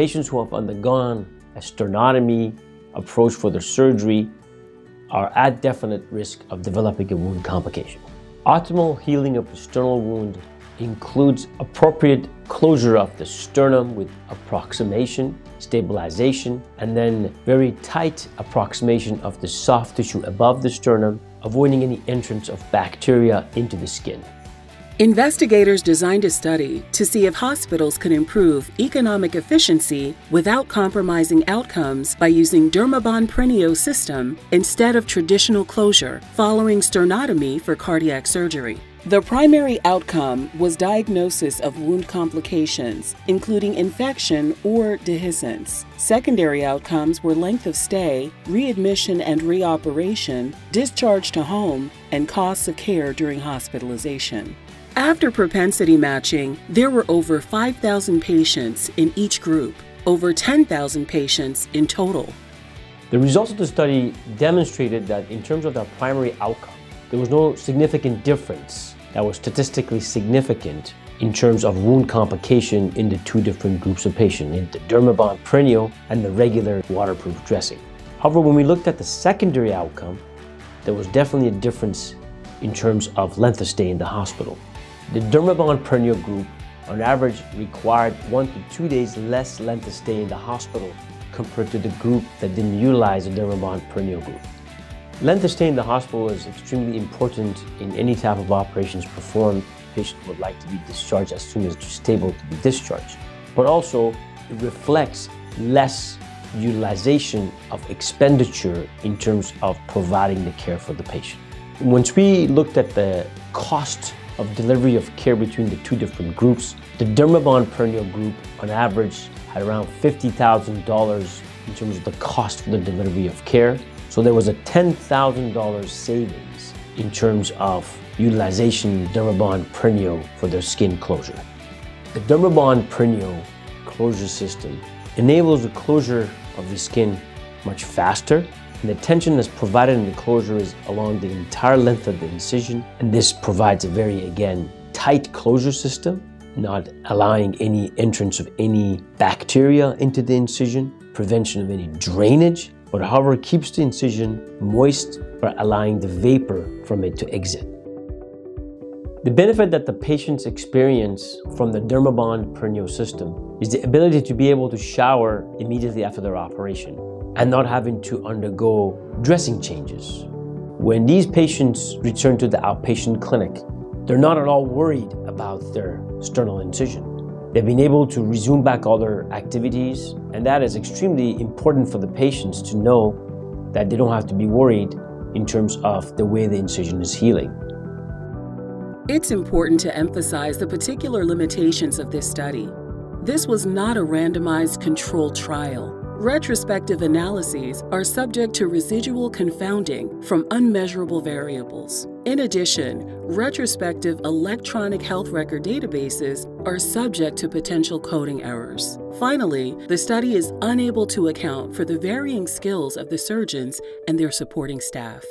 patients who have undergone a sternotomy approach for their surgery are at definite risk of developing a wound complication. Optimal healing of a sternal wound includes appropriate closure of the sternum with approximation, stabilization, and then very tight approximation of the soft tissue above the sternum, avoiding any entrance of bacteria into the skin. Investigators designed a study to see if hospitals can improve economic efficiency without compromising outcomes by using Dermabond Prenio system instead of traditional closure following sternotomy for cardiac surgery. The primary outcome was diagnosis of wound complications, including infection or dehiscence. Secondary outcomes were length of stay, readmission and reoperation, discharge to home, and costs of care during hospitalization. After propensity matching, there were over 5,000 patients in each group, over 10,000 patients in total. The results of the study demonstrated that in terms of the primary outcome, there was no significant difference that was statistically significant in terms of wound complication in the two different groups of patients, in the Dermabond Prenio and the regular waterproof dressing. However, when we looked at the secondary outcome, there was definitely a difference in terms of length of stay in the hospital. The Dermabond Prenio group, on average, required 1 to 2 days less length of stay in the hospital compared to the group that didn't utilize the Dermabond Prenio group. Length of stay in the hospital is extremely important in any type of operations performed. The patient would like to be discharged as soon as it's stable to be discharged. But also, it reflects less utilization of expenditure in terms of providing the care for the patient. Once we looked at the cost of delivery of care between the two different groups, the Dermabond Prenio group, on average, had around $50,000 in terms of the cost for the delivery of care. So there was a $10,000 savings in terms of utilization of Dermabond Prenio for their skin closure. The Dermabond Prenio closure system enables the closure of the skin much faster, and the tension that's provided in the closure is along the entire length of the incision, and this provides a very, again, tight closure system, not allowing any entrance of any bacteria into the incision, prevention of any drainage, but however keeps the incision moist by allowing the vapor from it to exit. The benefit that the patients experience from the Dermabond Prenio system is the ability to be able to shower immediately after their operation and not having to undergo dressing changes. When these patients return to the outpatient clinic, they're not at all worried about their sternal incision. They've been able to resume back all their activities, and that is extremely important for the patients to know that they don't have to be worried in terms of the way the incision is healing. It's important to emphasize the particular limitations of this study. This was not a randomized controlled trial. Retrospective analyses are subject to residual confounding from unmeasurable variables. In addition, retrospective electronic health record databases are subject to potential coding errors. Finally, the study is unable to account for the varying skills of the surgeons and their supporting staff.